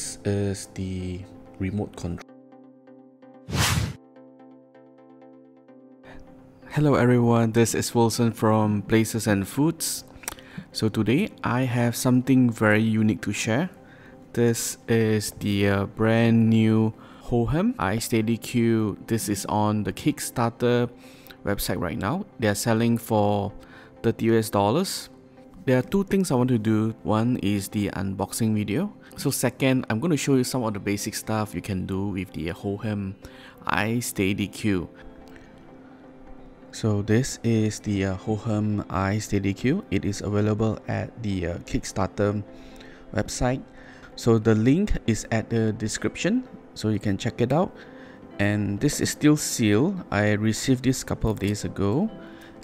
This is the remote control. Hello everyone, this is Wilson from Places and Foods. So today I have something very unique to share. This is the brand new Hohem iSteady Q. This is on the Kickstarter website right now. They are selling for $30 US. There are two things I want to do. One is the unboxing video. So second, I'm going to show you some of the basic stuff you can do with the Hohem iSteady Q. So this is the Hohem iSteady Q. It is available at the Kickstarter website. So the link is at the description, so you can check it out. And this is still sealed. I received this a couple of days ago,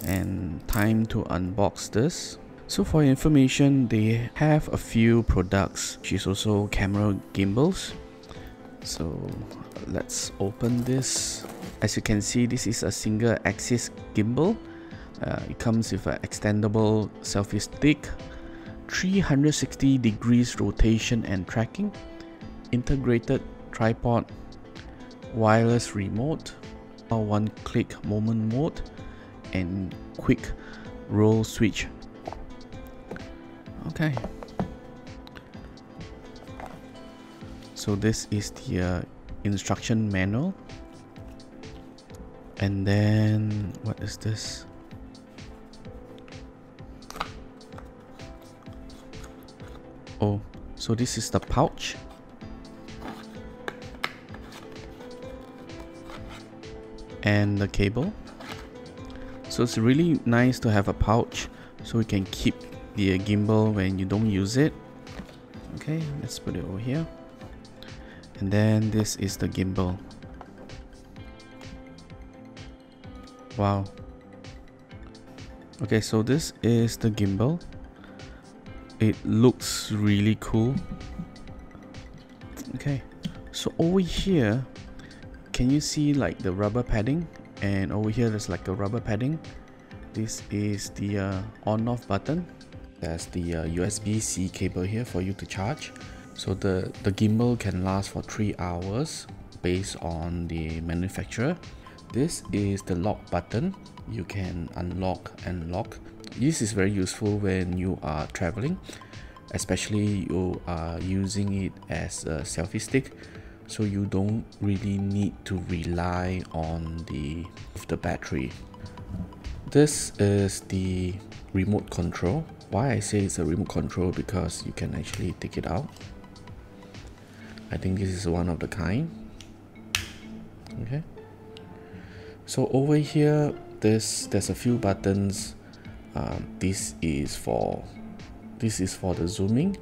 and time to unbox this. So for your information, they have a few products. She's also camera gimbals. So let's open this. As you can see, this is a single axis gimbal. It comes with an extendable selfie stick, 360 degrees rotation and tracking, integrated tripod, wireless remote, one-click moment mode, and quick roll switch. Okay, so this is the instruction manual, and then what is this? Oh, so this is the pouch. And the cable. So it's really nice to have a pouch so we can keep the gimbal when you don't use it. Okay, let's put it over here. And then this is the gimbal. Wow. Okay, so this is the gimbal. It looks really cool. Okay, so over here, can you see like the rubber padding? And over here there's like a rubber padding. This is the on-off button. There's the USB-C cable here for you to charge. So the gimbal can last for 3 hours based on the manufacturer. This is the lock button. You can unlock and lock. This is very useful when you are traveling, especially you are using it as a selfie stick. So you don't really need to rely on the battery. This is the remote control. Why I say it's a remote control, because you can actually take it out. I think this is one of the kind. Okay. So over here, there's a few buttons. This is for the zooming.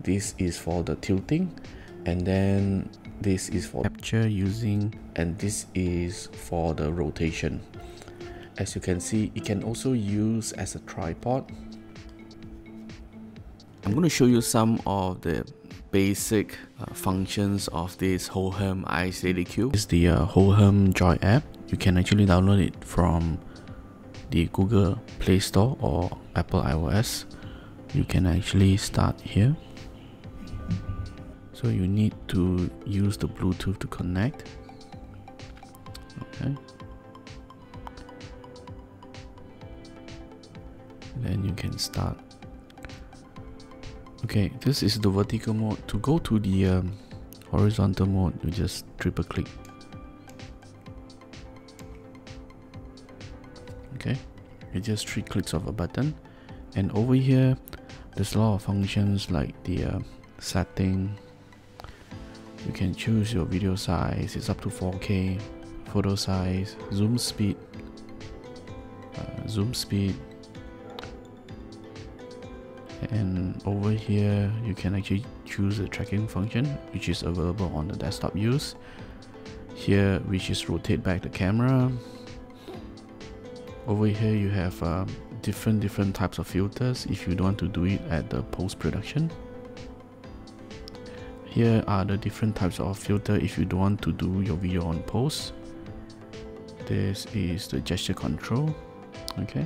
This is for the tilting, and then this is for capture using, and this is for the rotation. As you can see, it can also use as a tripod. I'm going to show you some of the basic functions of this Hohem iSteady Q. It's the Hohem Joy app. You can actually download it from the Google Play Store or Apple iOS. You can actually start here. So you need to use the Bluetooth to connect. Okay. Then you can start. Okay, this is the vertical mode. To go to the horizontal mode, you just triple click. Okay, it's just 3 clicks of a button. And over here, there's a lot of functions like the setting. You can choose your video size. It's up to 4K. Photo size, zoom speed. And over here you can actually choose the tracking function, which is available on the desktop use here, which is rotate back the camera. Over here you have different types of filters if you don't want to do it at the post-production. Here are the different types of filter if you don't want to do your video on post. This is the gesture control. Okay,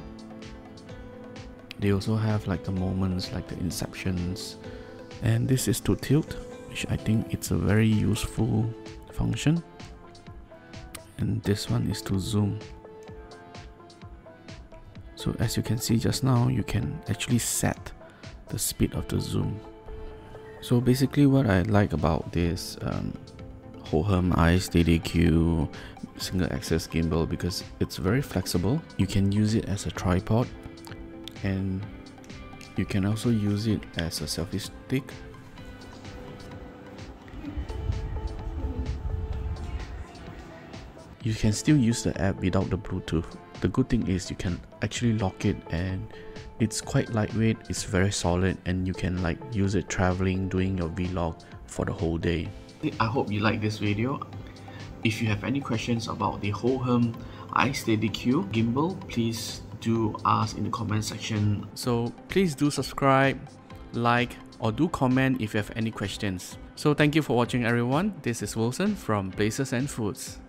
they also have like the moments, like the inceptions, and this is to tilt. which I think it's a very useful function. And this one is to zoom. So as you can see just now, you can actually set the speed of the zoom. So basically what I like about this Hohem iSteady Q single axis gimbal, because it's very flexible. You can use it as a tripod, and you can also use it as a selfie stick. You can still use the app without the Bluetooth. The good thing is you can actually lock it, and it's quite lightweight, it's very solid, and you can like use it traveling, doing your vlog for the whole day. I hope you like this video. If you have any questions about the Hohem iSteady Q gimbal, please do ask in the comment section. So please do subscribe, like, or do comment if you have any questions. So thank you for watching everyone. This is Wilson from Places and Foods.